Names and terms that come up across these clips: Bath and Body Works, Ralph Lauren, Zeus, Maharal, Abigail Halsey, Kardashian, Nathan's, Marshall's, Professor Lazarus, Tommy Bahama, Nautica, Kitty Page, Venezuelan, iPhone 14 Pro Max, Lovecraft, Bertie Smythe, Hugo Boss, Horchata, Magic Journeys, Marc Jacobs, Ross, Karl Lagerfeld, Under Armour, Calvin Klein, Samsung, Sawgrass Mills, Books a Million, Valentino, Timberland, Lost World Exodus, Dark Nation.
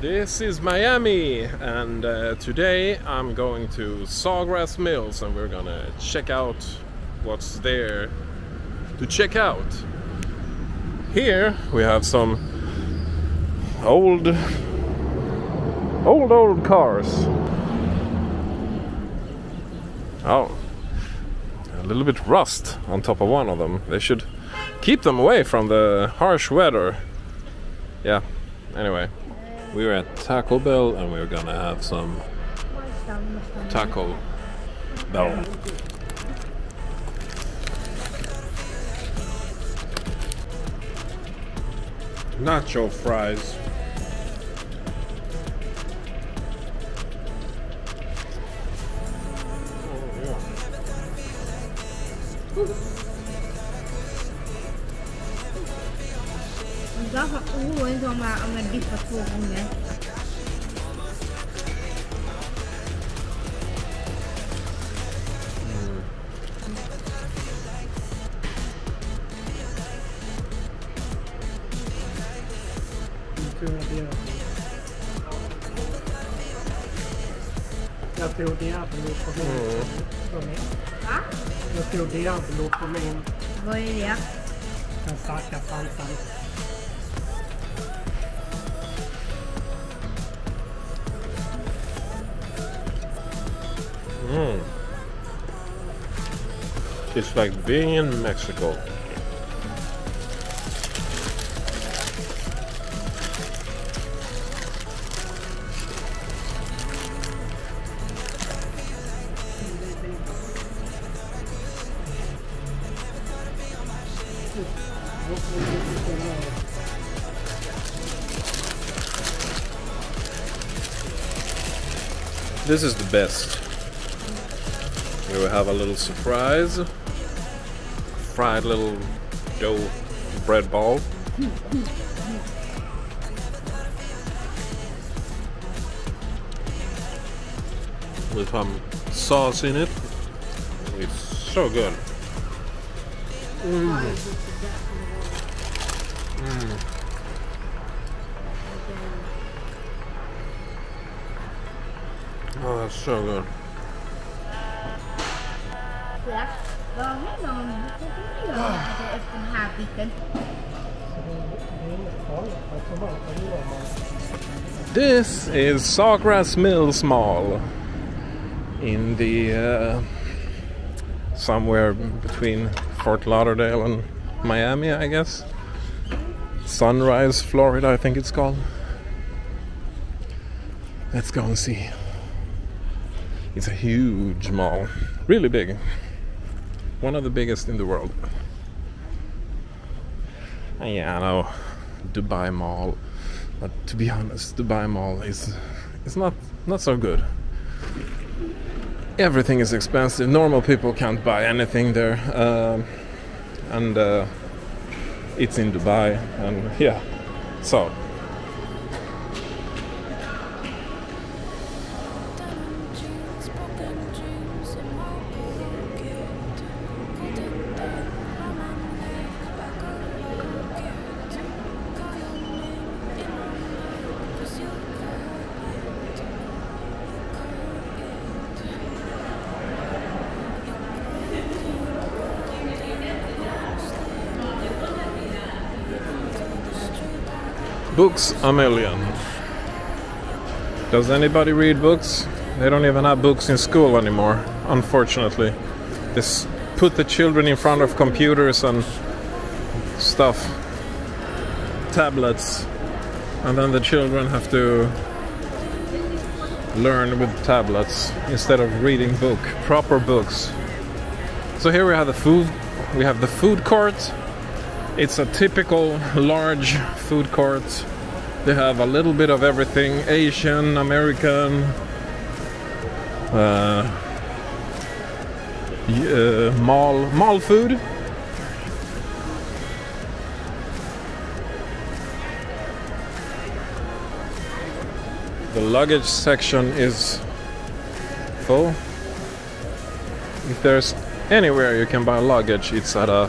This is Miami, and today I'm going to Sawgrass Mills and we're gonna check out what's there to check out. Here we have some old cars. Oh, a little bit rust on top of one of them. They should keep them away from the harsh weather. Yeah, anyway. We were at Taco Bell and we were gonna have some Taco Bell. Nacho fries. Jag tror det är blå på min. Vad är det? Den starka salsan. Mm. It's like being in Mexico. This is the best. We will have a little surprise. Fried little dough bread ball. With some sauce in it. It's so good. Mm. Mm. Oh, that's so good. This is Sawgrass Mills Mall in the somewhere between Fort Lauderdale and Miami, I guess. Sunrise, Florida, I think it's called. Let's go and see. It's a huge mall, really big, one of the biggest in the world. And yeah, I know, Dubai Mall, but to be honest, Dubai Mall is not so good. Everything is expensive, normal people can't buy anything there, and it's in Dubai, and yeah, so. Books a Million. Does anybody read books? They don't even have books in school anymore, unfortunately. They put the children in front of computers and stuff, tablets, and then the children have to learn with tablets instead of reading proper books. So here we have the food. We have the food court. It's a typical large food court. They have a little bit of everything, Asian, American, mall food. The luggage section is full. If there's anywhere you can buy luggage, it's at a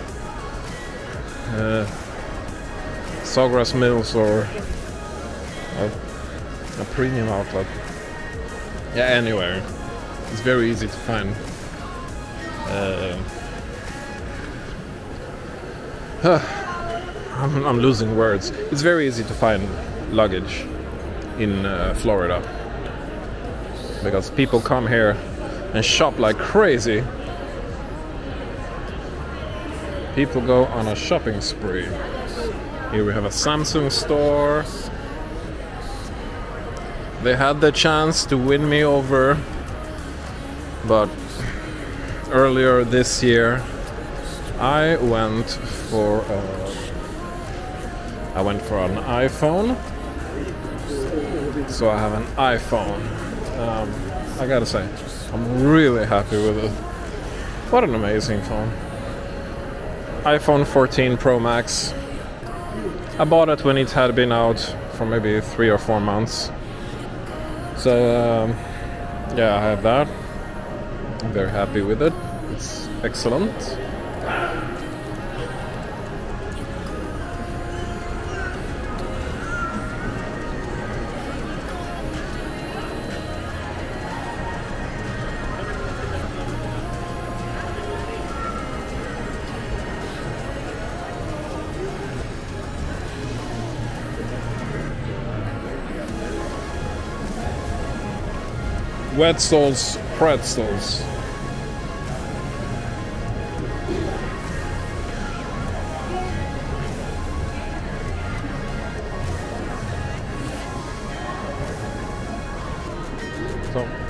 Sawgrass Mills or a premium outlet. Yeah, anywhere. It's very easy to find. I'm losing words. It's very easy to find luggage in Florida, because people come here and shop like crazy. People go on a shopping spree. Here we have a Samsung store. They had the chance to win me over, but earlier this year I went for an iPhone. So I have an iPhone. I gotta say, I'm really happy with it. What an amazing phone. iPhone 14 Pro Max. I bought it when it had been out for maybe 3 or 4 months. So yeah, I have that. I'm very happy with it. It's excellent. Wetzel's pretzels. So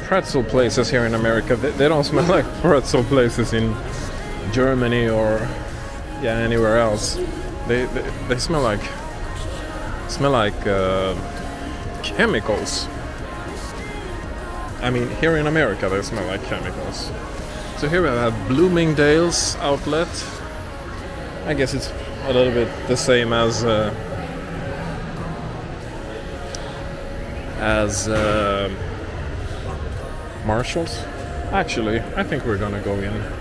pretzel places here in America, they don't smell like pretzel places in Germany or anywhere else. They smell like chemicals. I mean, here in America they smell like chemicals. So here we have Bloomingdale's outlet. I guess it's a little bit the same as Marshall's. Actually, I think we're gonna go in.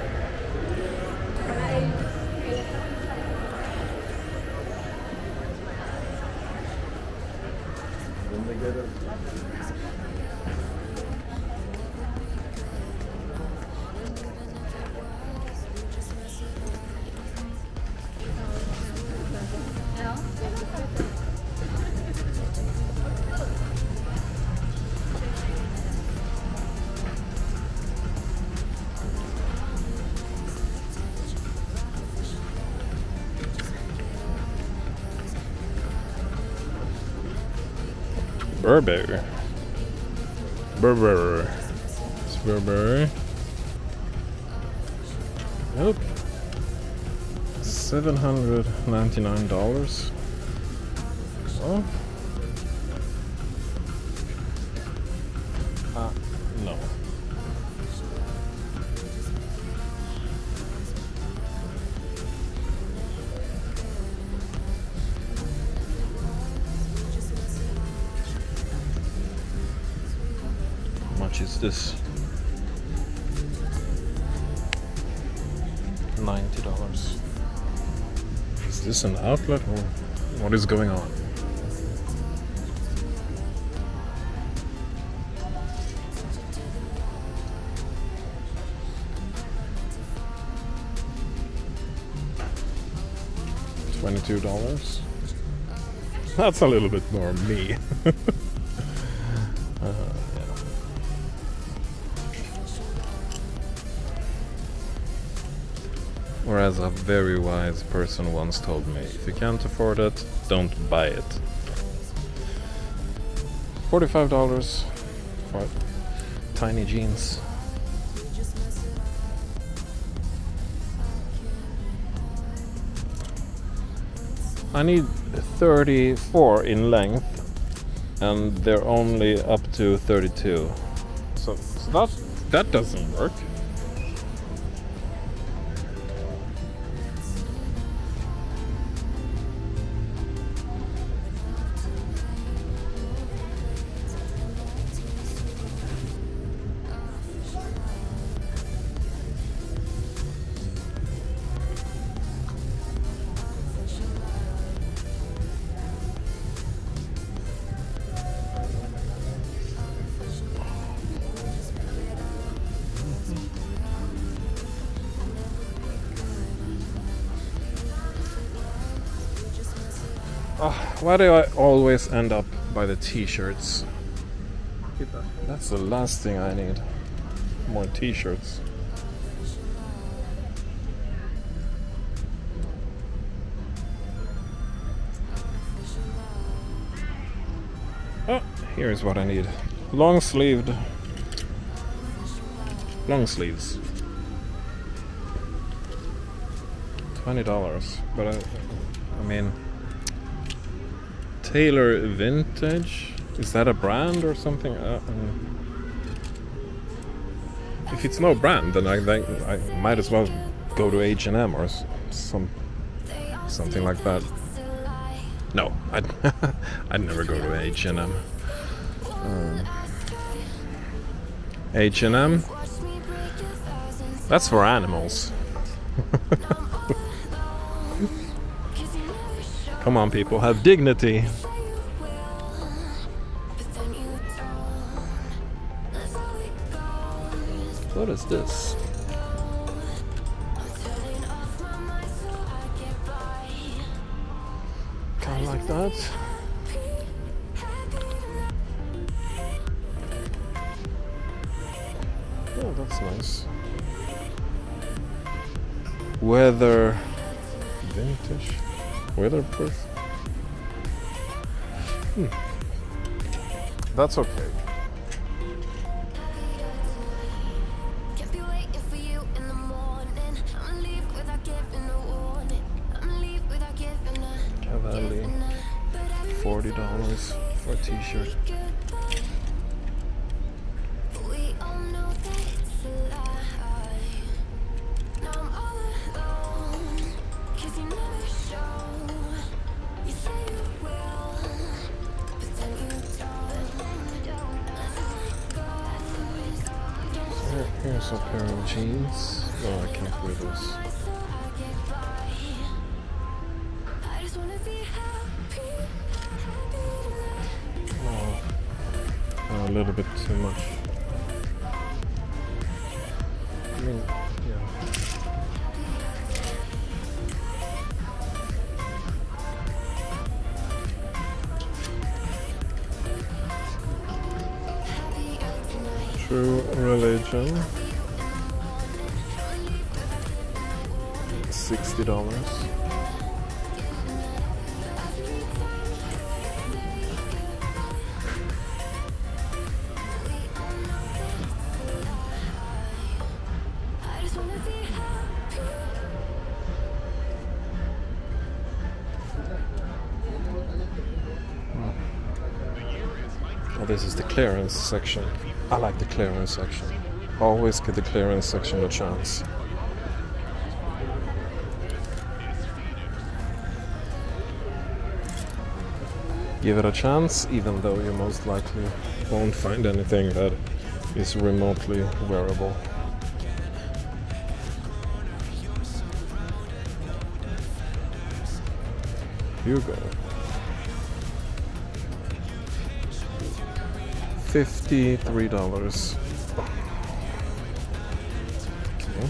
Burberry. It's Burberry. Nope. $799. Oh. No. Is this $90? Is this an outlet or what is going on? $22. That's a little bit more me. Whereas a very wise person once told me, if you can't afford it, don't buy it. $45 for tiny jeans. I need 34 in length, and they're only up to 32. So that doesn't work. Why do I always end up by the t-shirts? That's the last thing I need. More t-shirts. Oh, here's what I need. Long-sleeved. Long sleeves. $20, but I mean... Taylor Vintage? Is that a brand or something? If it's no brand, then I might as well go to H&M or something like that. No, I'd never go to H&M. H&M? That's for animals. Come on, people, have dignity. What is this? Kind of like that. Oh, that's nice. Weather vintage. Weatherproof. That's okay. Cavalli, $40 for a t-shirt. Here's a pair of jeans. Oh, I can't wear those. Oh, a little bit too much. I mean, yeah. True Religion. $60. Oh, this is the clearance section. I like the clearance section. Always give the clearance section a chance. Give it a chance, even though you most likely won't find anything that is remotely wearable. Hugo. $53. Okay.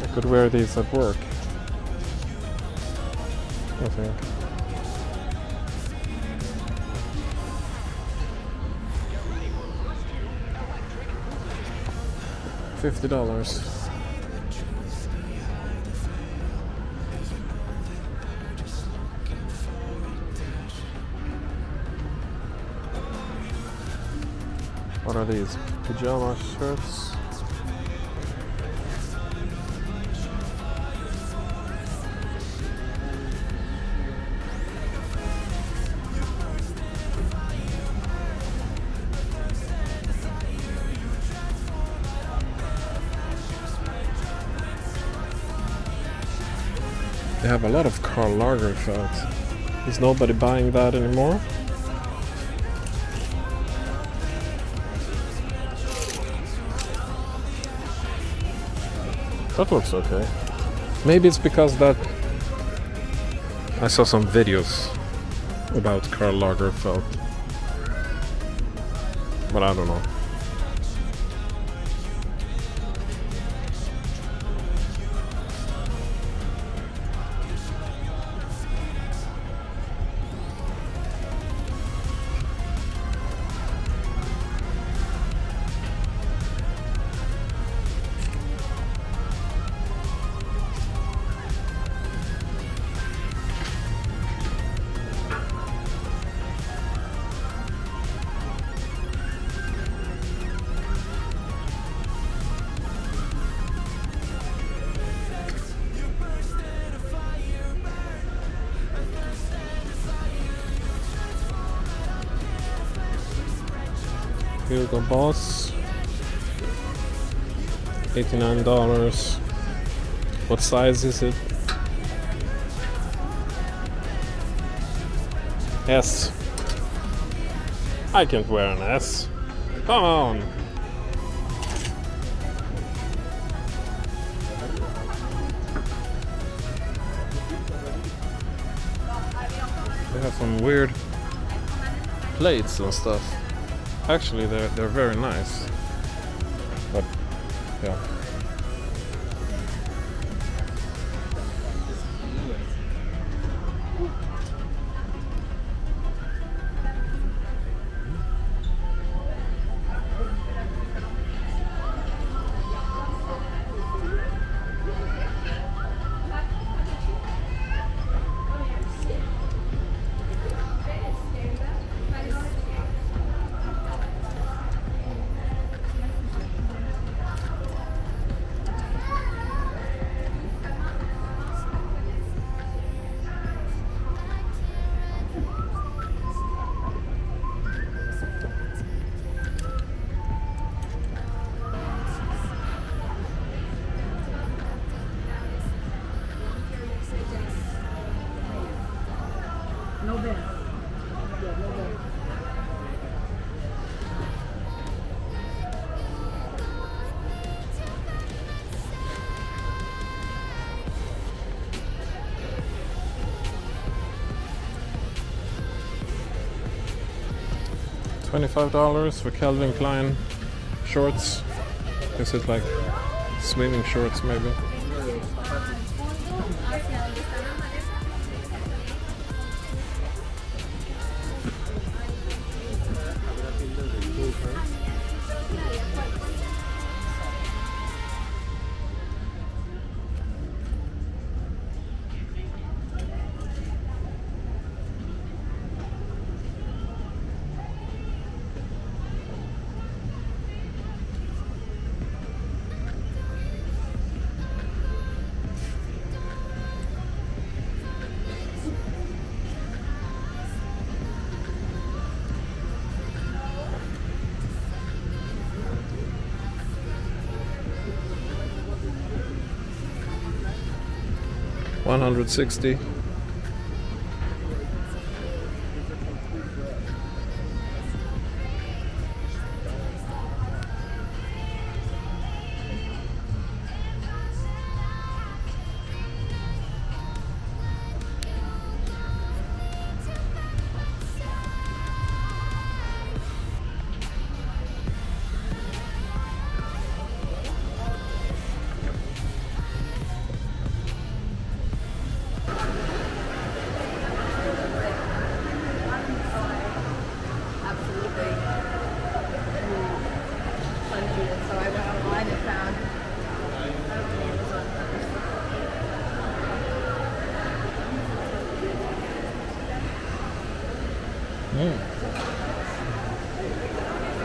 I could wear these at work, I think. $50. What are these? Pajama shirts? They have a lot of Karl Lagerfeld. Is nobody buying that anymore? That looks okay. Maybe it's because that I saw some videos about Karl Lagerfeld, but I don't know. Hugo Boss, $89. What size is it? S. I can't wear an S. Come on. They have some weird plates and stuff. Actually, they're very nice, but yeah. $25 for Calvin Klein shorts. Is it like swimming shorts maybe? $160.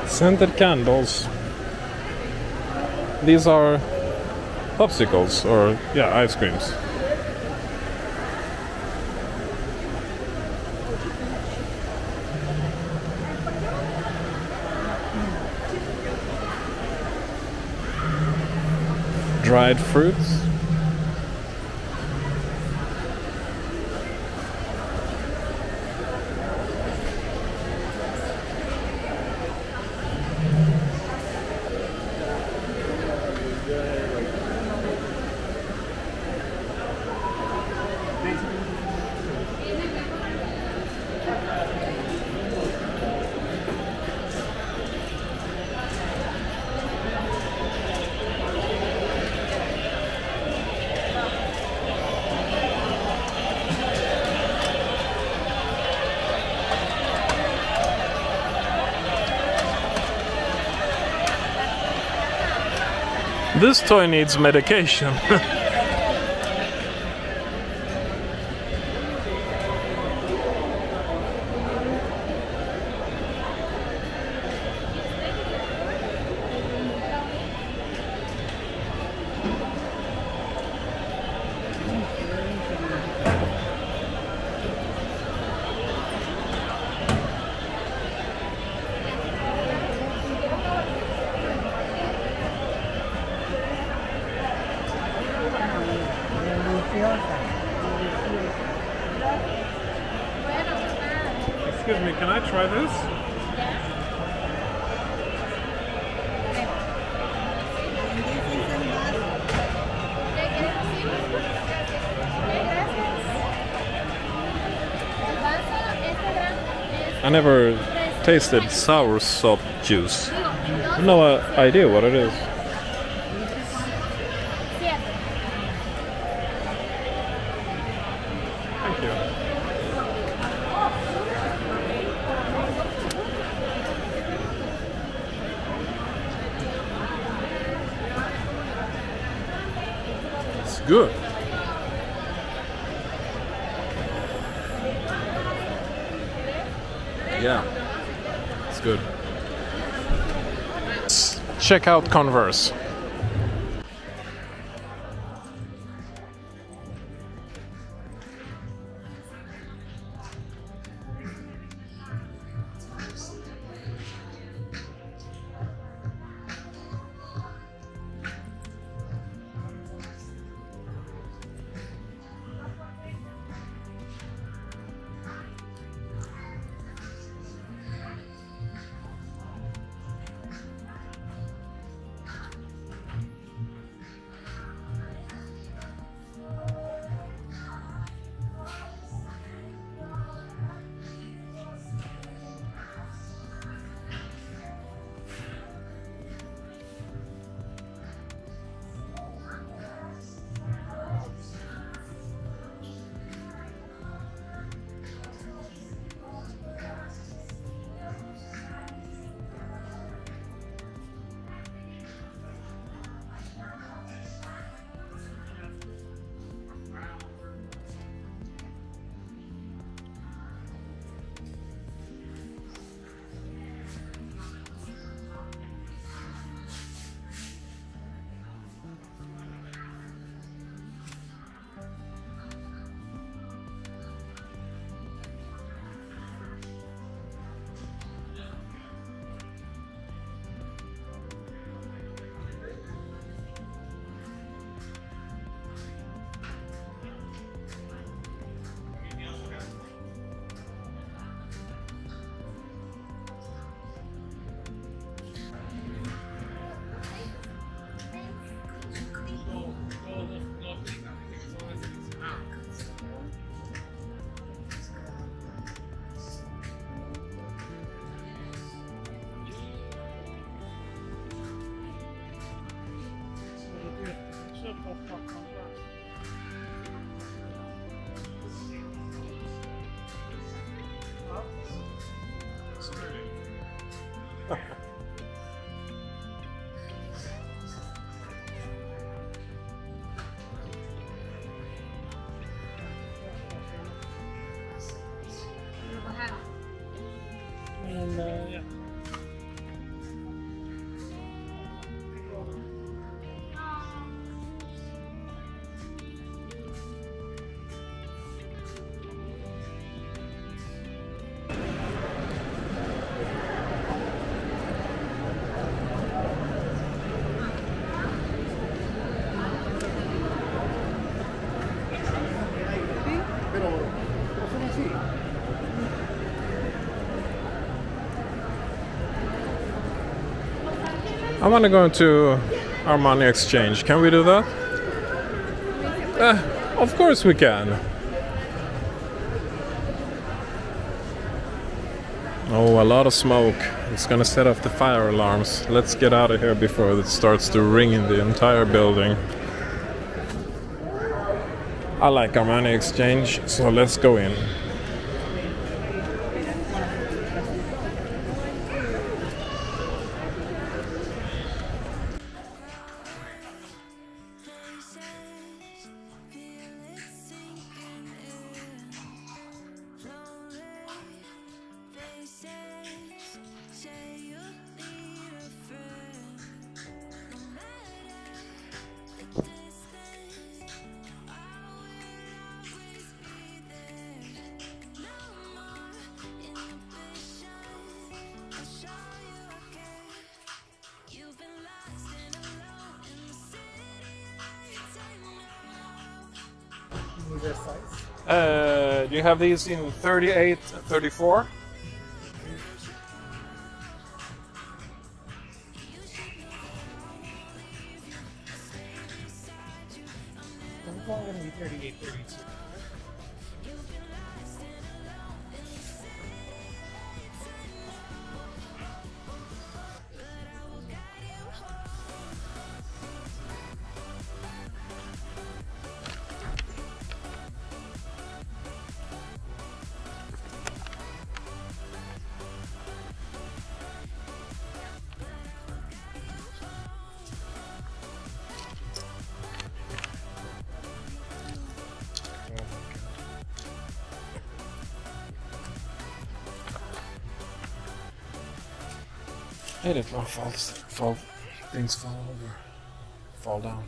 Scented candles. These are popsicles, or yeah, ice creams. Dried fruits. This toy needs medication. Excuse me, can I try this? I never tasted sour salt juice. I have no idea what it is. Good. Yeah, it's good. Let's check out Converse. I want to go into Armani Exchange. Can we do that? Of course we can. Oh, a lot of smoke. It's gonna set off the fire alarms. Let's get out of here before it starts to ring in the entire building. I like Armani Exchange, so let's go in. with your size. Do you have these in 38 and 34? I'm probably going to be 38, 32. I didn't know things fall over, fall down.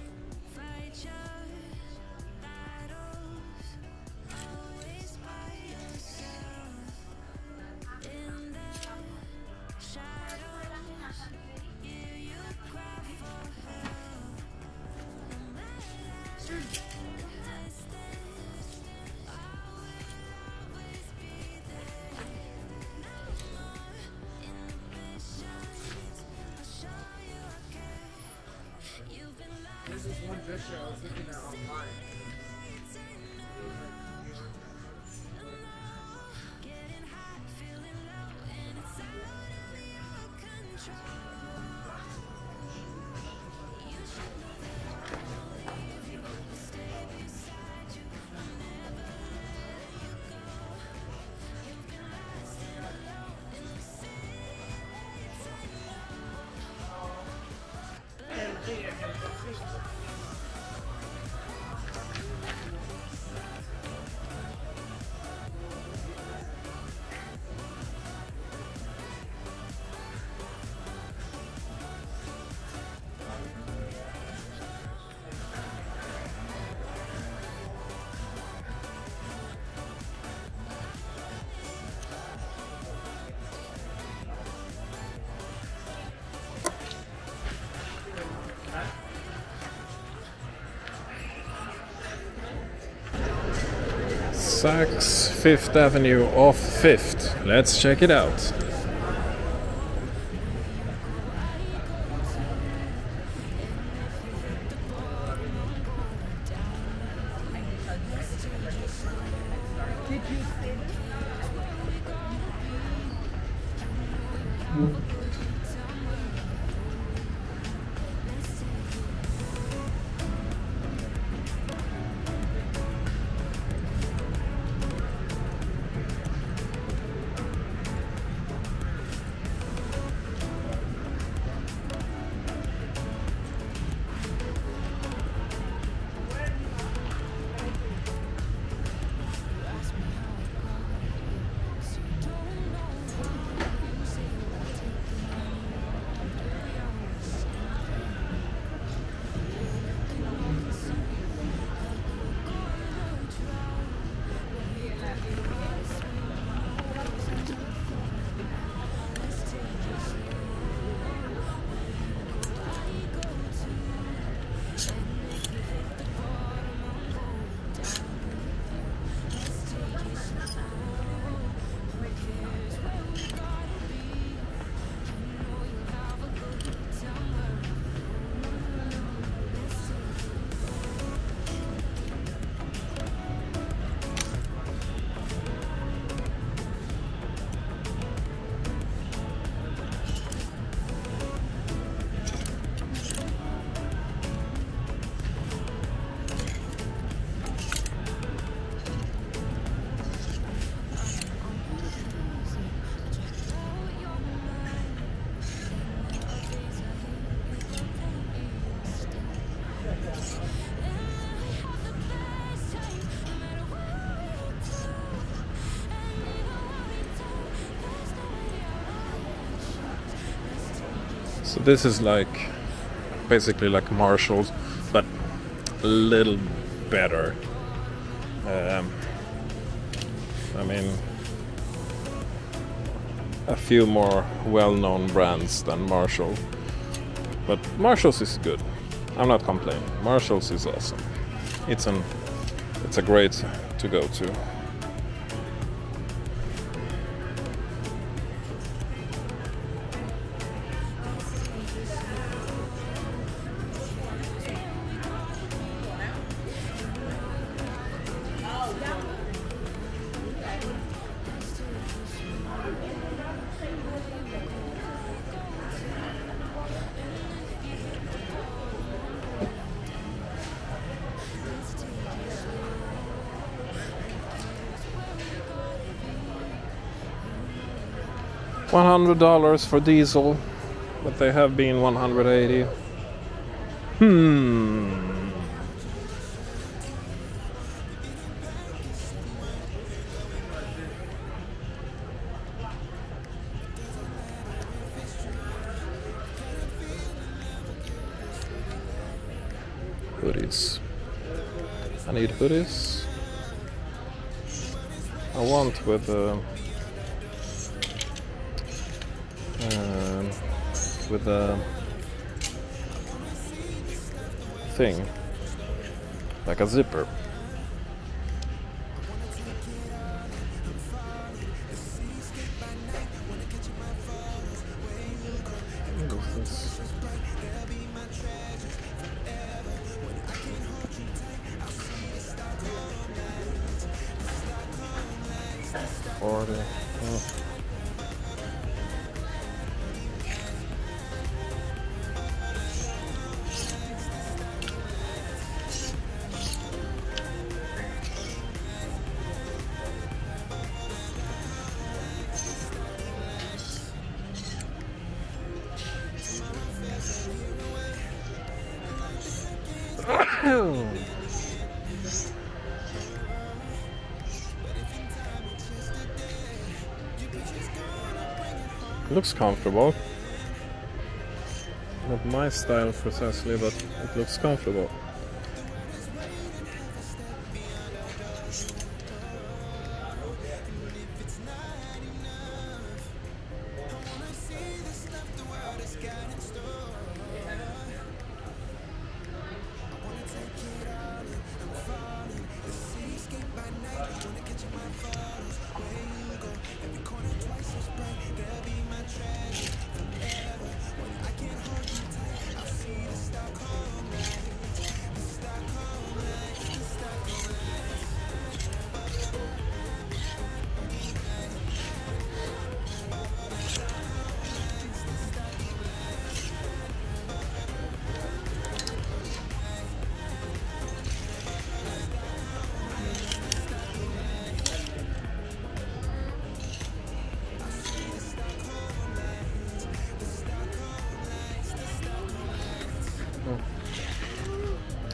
Saks, 5th Avenue off 5th. Let's check it out. So this is like basically like Marshall's, but a little better. I mean, a few more well-known brands than Marshall, but Marshall's is good. I'm not complaining. Marshall's is awesome. It's an It's a great to go to. $100 for Diesel, but they have been 180. Hoodies. I need hoodies. I want with a thing, like a zipper. Looks comfortable. Not my style precisely, but it looks comfortable.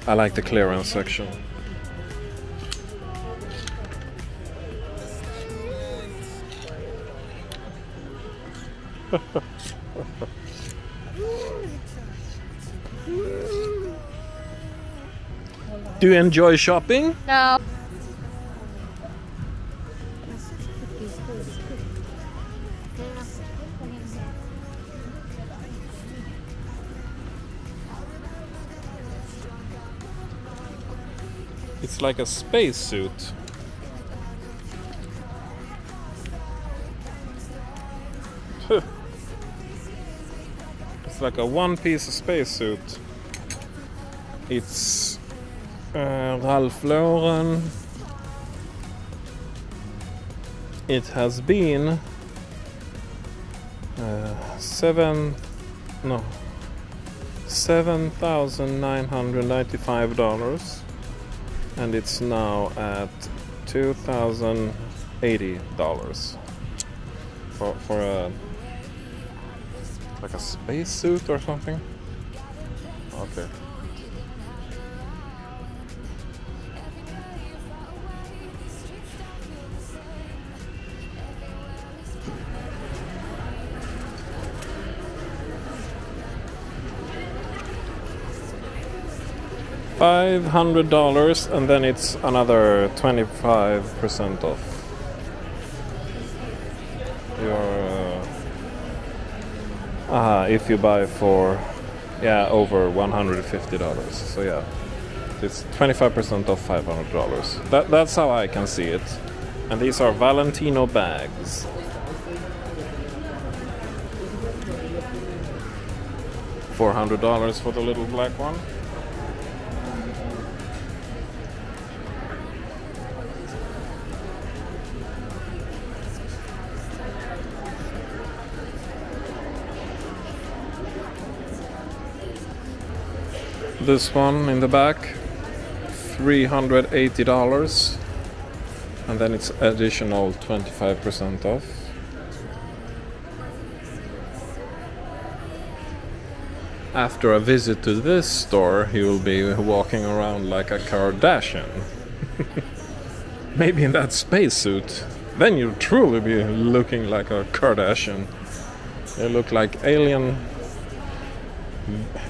I like the clearance section. Do you enjoy shopping? No. It's like a space suit. It's like a one-piece space suit. It's Ralph Lauren. It has been $7,995. And it's now at $2,080 for a like a spacesuit or something. Okay. $500, and then it's another 25% off your if you buy for over $150. So yeah, It's 25% off $500. That's how I can see it. And these are Valentino bags. $400 for the little black one. This one in the back, $380, and then it's additional 25% off. After a visit to this store, he will be walking around like a Kardashian. Maybe in that spacesuit. Then you'll truly be looking like a Kardashian. They look like alien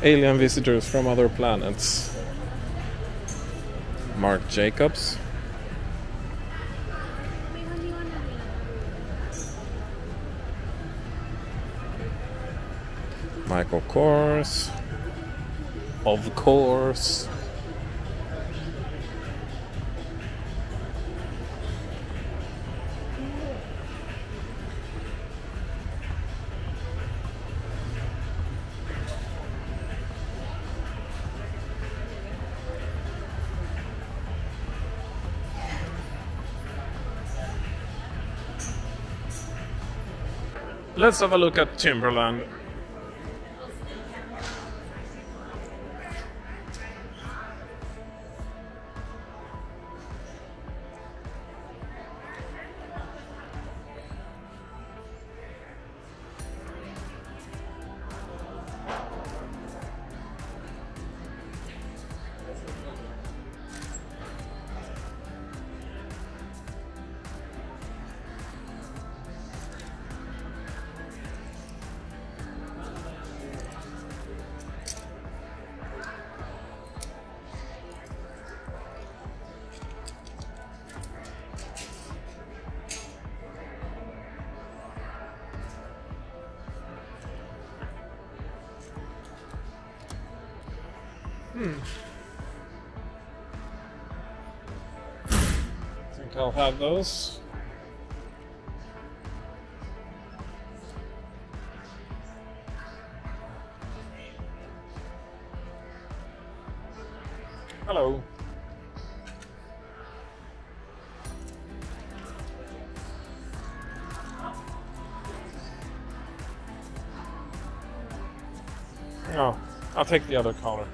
visitors from other planets. Marc Jacobs. Michael Kors. Of course. Let's have a look at Timberland. I think I'll have those. Hello. No, I'll take the other color.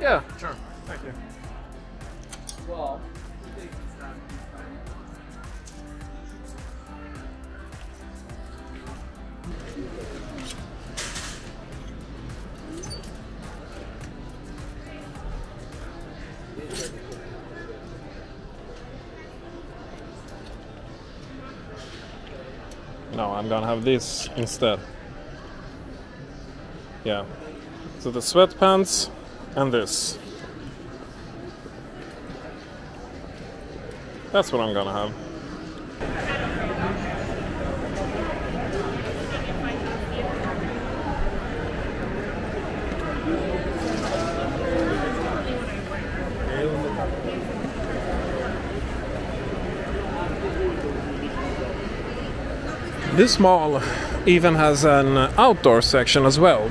Yeah, sure. Thank you. Well, no, I'm gonna have this instead. Yeah. So the sweatpants. And this. That's what I'm gonna have. This mall even has an outdoor section as well.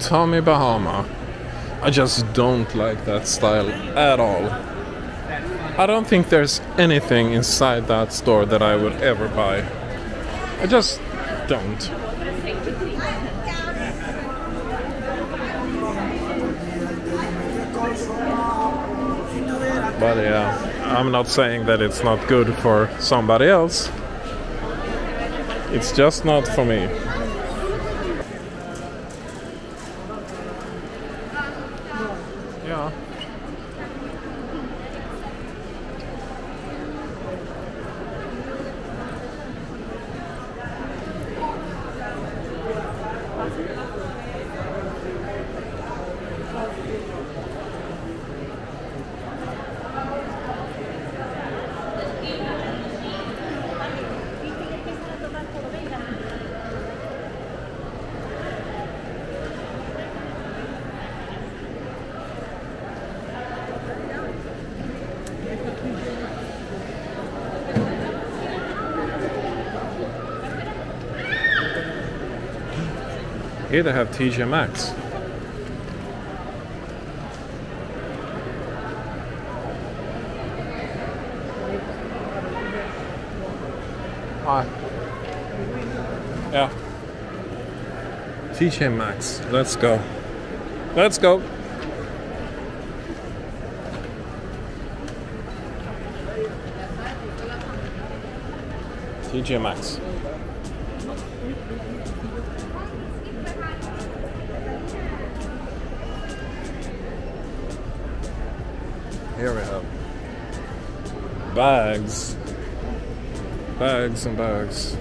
Tommy Bahama. I just don't like that style at all. I don't think there's anything inside that store that I would ever buy. I just don't. But yeah. I'm not saying that it's not good for somebody else. It's just not for me. Yeah. Here they have TJ Maxx. Hi. Yeah. TJ Maxx. Let's go. Let's go. TJ Maxx. Here we have bags, bags and bags,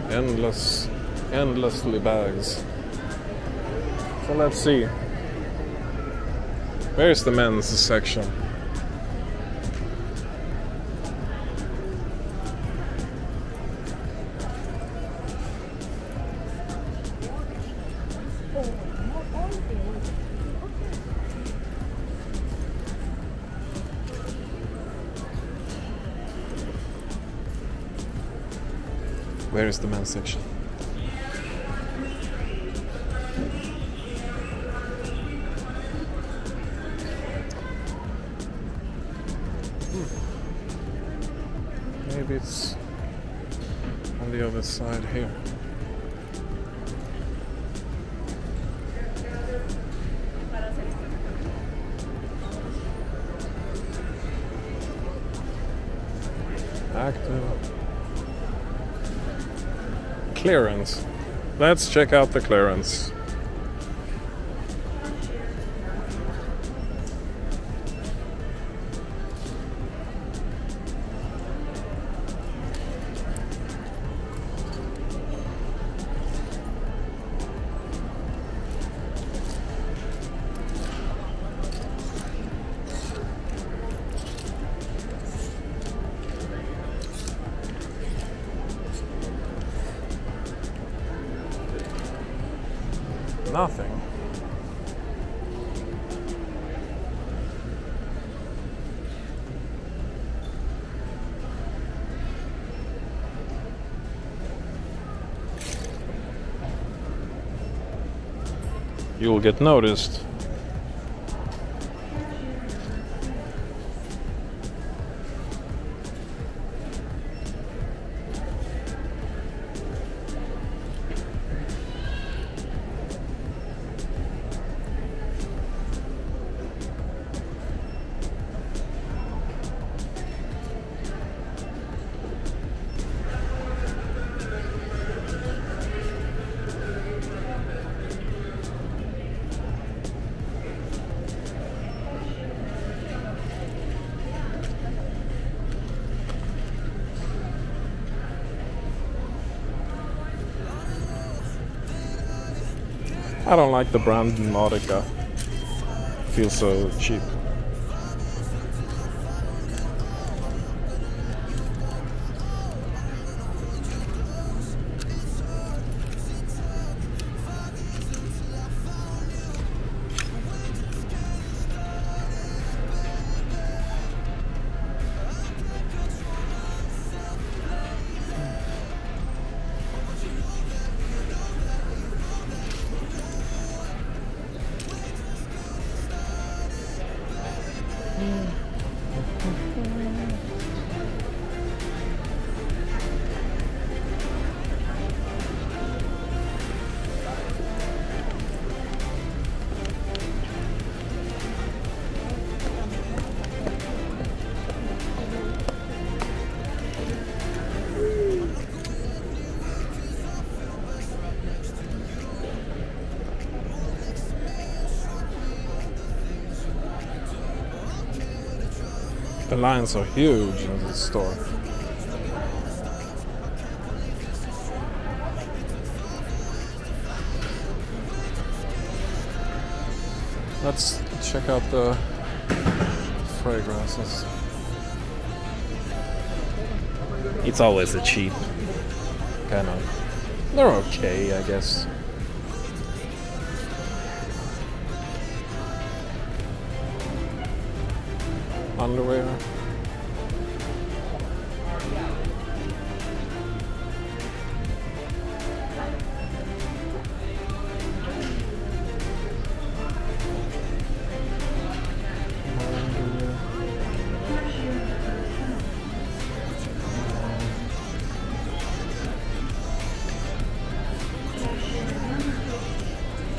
endlessly bags. So let's see, where's the men's section? Where is the men's section? Maybe it's on the other side here. Active. Clearance. Let's check out the clearance. Nothing. You'll get noticed. I don't like the brand Nautica. Feels so cheap. lines are huge in this store. Let's check out the fragrances. It's always the cheap kind of. They're okay, I guess. Underwear.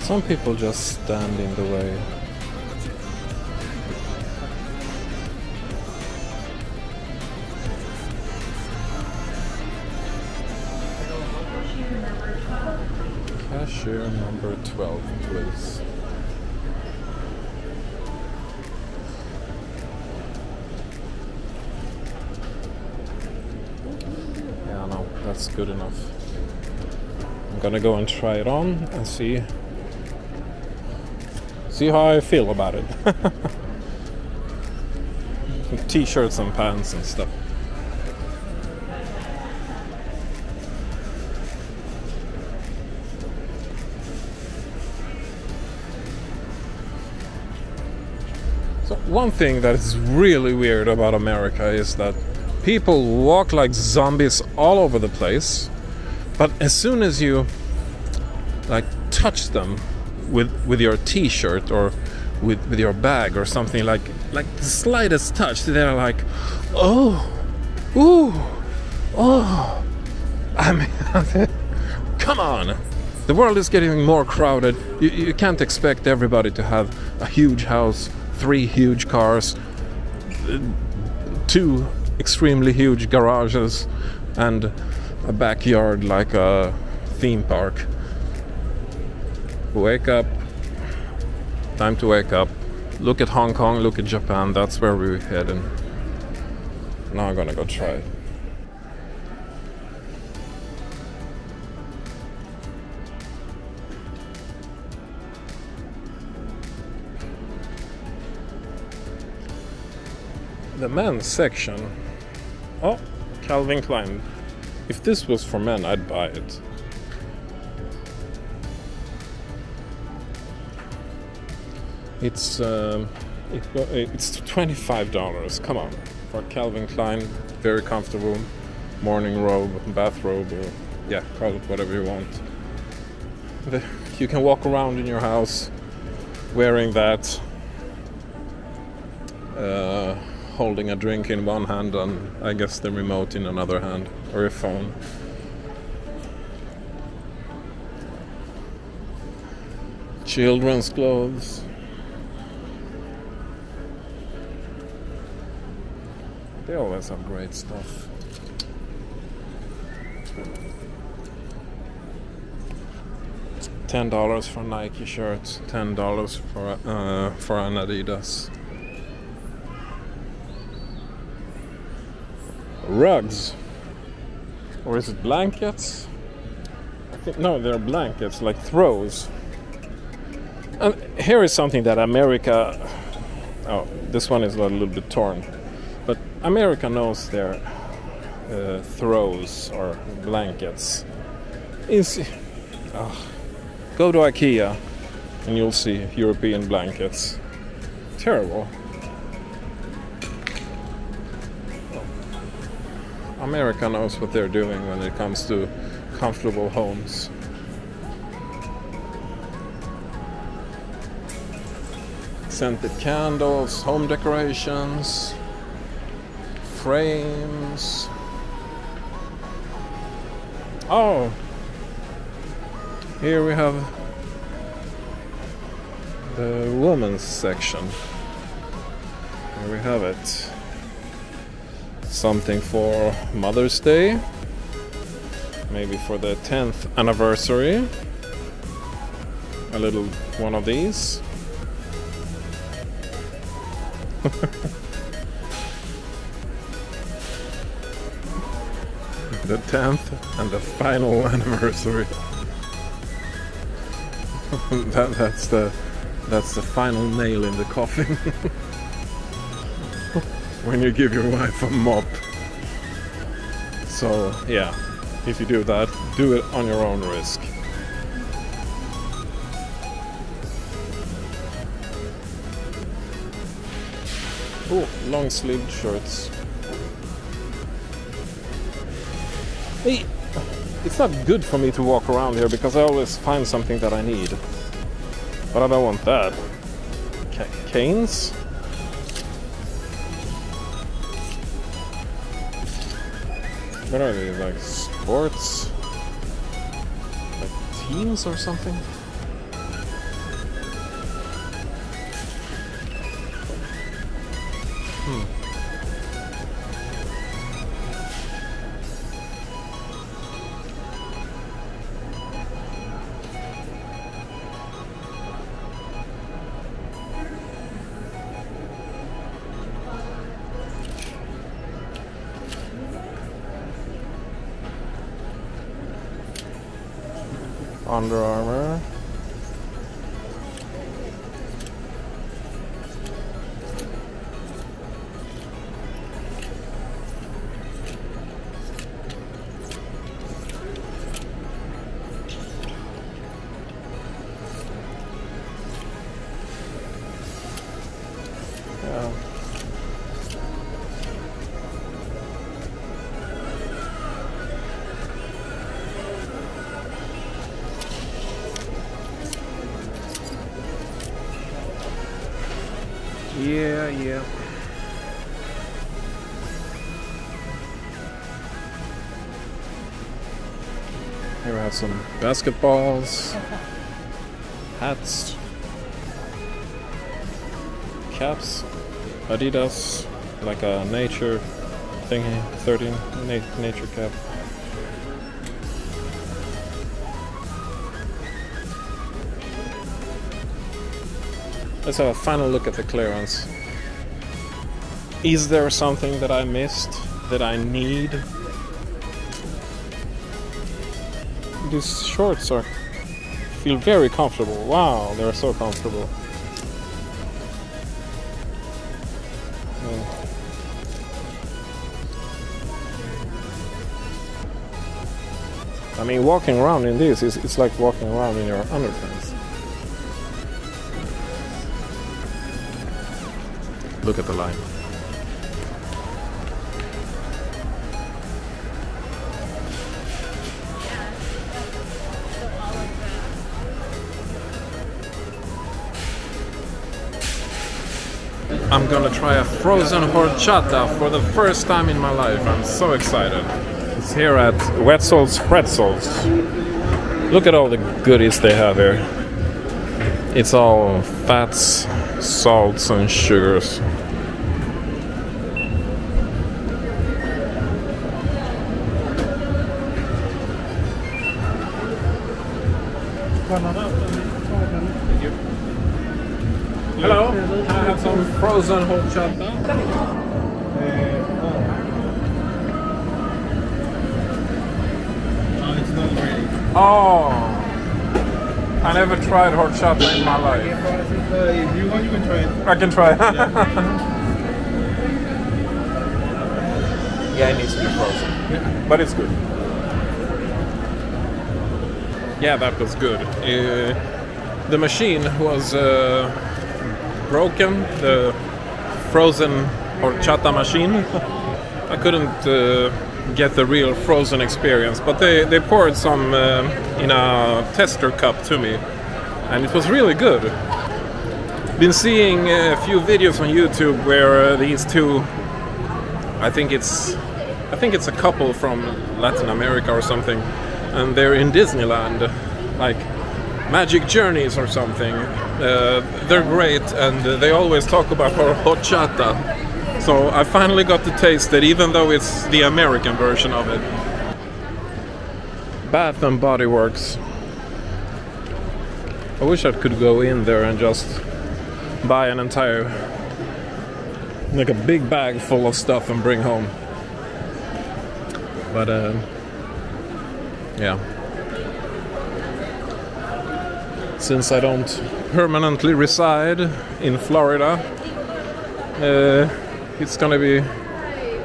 Some people just stand in the way. Cashier number 12, please. Yeah, no, that's good enough. I'm gonna go and try it on and see how I feel about it. T-shirts and pants and stuff. So one thing that is really weird about America is that people walk like zombies all over the place, but as soon as you like touch them with your t-shirt or with your bag or something, like the slightest touch, they're like, oh, ooh, oh, I mean, come on, the world is getting more crowded. You can't expect everybody to have a huge house, 3 huge cars, 2 extremely huge garages, and a backyard like a theme park. Wake up. Time to wake up. Look at Hong Kong, look at Japan, that's where we're heading. Now I'm gonna go try it. The men's section. Oh, Calvin Klein. If this was for men, I'd buy it. It's $25, come on, for Calvin Klein, very comfortable, morning robe, bathrobe, or, yeah, call it whatever you want. You can walk around in your house wearing that, holding a drink in one hand and I guess the remote in another hand, or a phone. Children's clothes. They always have great stuff. $10 for Nike shirts, $10 for an Adidas. Rugs, or is it blankets? I think no, they're blankets, like throws. And here is something that America. Oh, this one is a little bit torn. America knows their throws or blankets. Go to IKEA and you'll see European blankets. Terrible. America knows what they're doing when it comes to comfortable homes. Scented candles, home decorations. Frames. Oh, here we have the women's section. Here we have it. Something for Mother's Day, maybe for the 10th anniversary. A little one of these. the 10th and the final anniversary. that's the final nail in the coffin. When you give your wife a mop. So yeah, if you do that, do it on your own risk. Oh, long sleeved shirts. Hey, it's not good for me to walk around here because I always find something that I need. But I don't want that. Canes? What are they, like sports? Like teams or something? Under Armour. Yeah. Here we have some basketballs, hats, caps, Adidas, like a nature thingy, 13 nature cap. Let's have a final look at the clearance. Is there something that I missed, that I need? These shorts feel very comfortable. Wow, they're so comfortable. I mean, walking around in this, it's like walking around in your underpants. Look at the line. I'm gonna try a frozen horchata for the first time in my life. I'm so excited. It's here at Wetzel's Pretzels. Look at all the goodies they have here. It's all fats, salts and sugars. Hello, I have some frozen horchata. Oh, it's not ready. Oh, I never tried horchata in my life. If you want, you can try it. I can try. Yeah, it needs to be frozen. Yeah. But it's good. Yeah, that was good. The machine was... broken, the frozen horchata machine. I couldn't get the real frozen experience, but they poured some in a tester cup to me and it was really good. Been seeing a few videos on YouTube where these two, I think it's a couple from Latin America or something, and they're in Disneyland, like Magic Journeys or something. They're great, and they always talk about horchata. So I finally got to taste it, even though it's the American version of it. Bath and Body Works. I wish I could go in there and just buy an entire, like a big bag full of stuff and bring home. But Yeah. Since I don't permanently reside in Florida, it's gonna be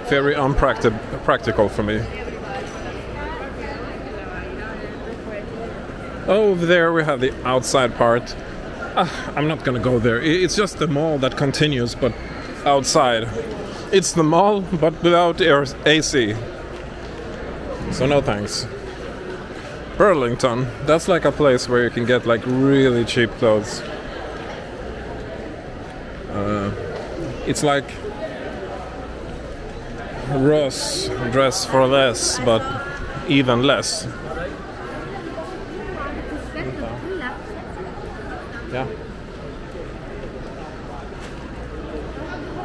very unpractical for me. Over there we have the outside part. I'm not gonna go there. It's just the mall that continues, but outside. It's the mall, but without AC. So no thanks. Burlington, that's like a place where you can get like really cheap clothes. It's like Ross Dress for Less, but even less. Yeah.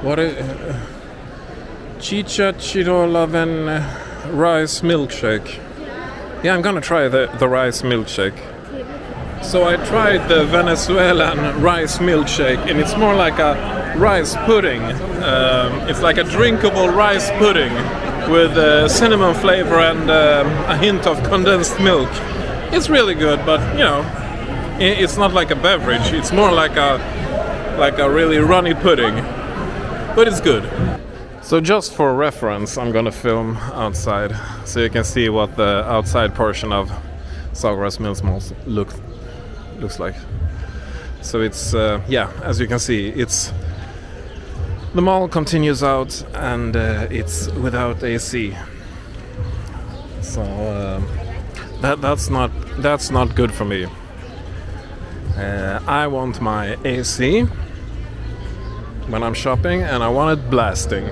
What is Chicha Chirolaven rice milkshake? Yeah, I'm gonna try the rice milkshake. So I tried the Venezuelan rice milkshake, and it's more like a rice pudding. It's like a drinkable rice pudding with cinnamon flavor and a hint of condensed milk. It's really good, but you know, it's not like a beverage, it's more like a really runny pudding, but it's good. So just for reference, I'm gonna film outside so you can see what the outside portion of Sawgrass Mills Mall looks like. So it's yeah, as you can see, it's the mall continues out, and it's without AC. So that's not good for me. I want my AC when I'm shopping, and I want it blasting.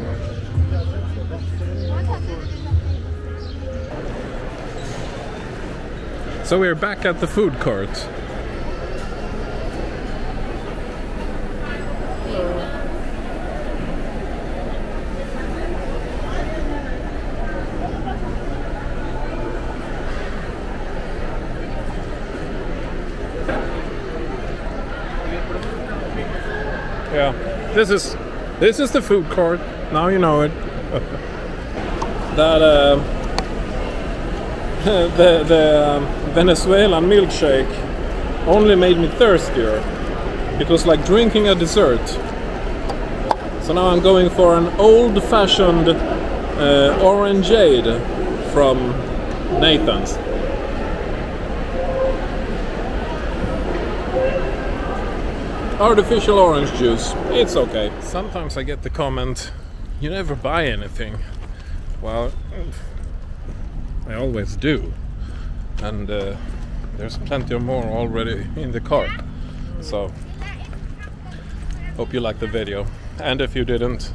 So we're back at the food court. This is the food court. Now you know it. That the Venezuelan milkshake only made me thirstier. It was like drinking a dessert. So now I'm going for an old-fashioned orangeade from Nathan's. Artificial orange juice, it's okay. Sometimes I get the comment, you never buy anything. Well, I always do. And there's plenty of more already in the cart. So, hope you liked the video. And if you didn't,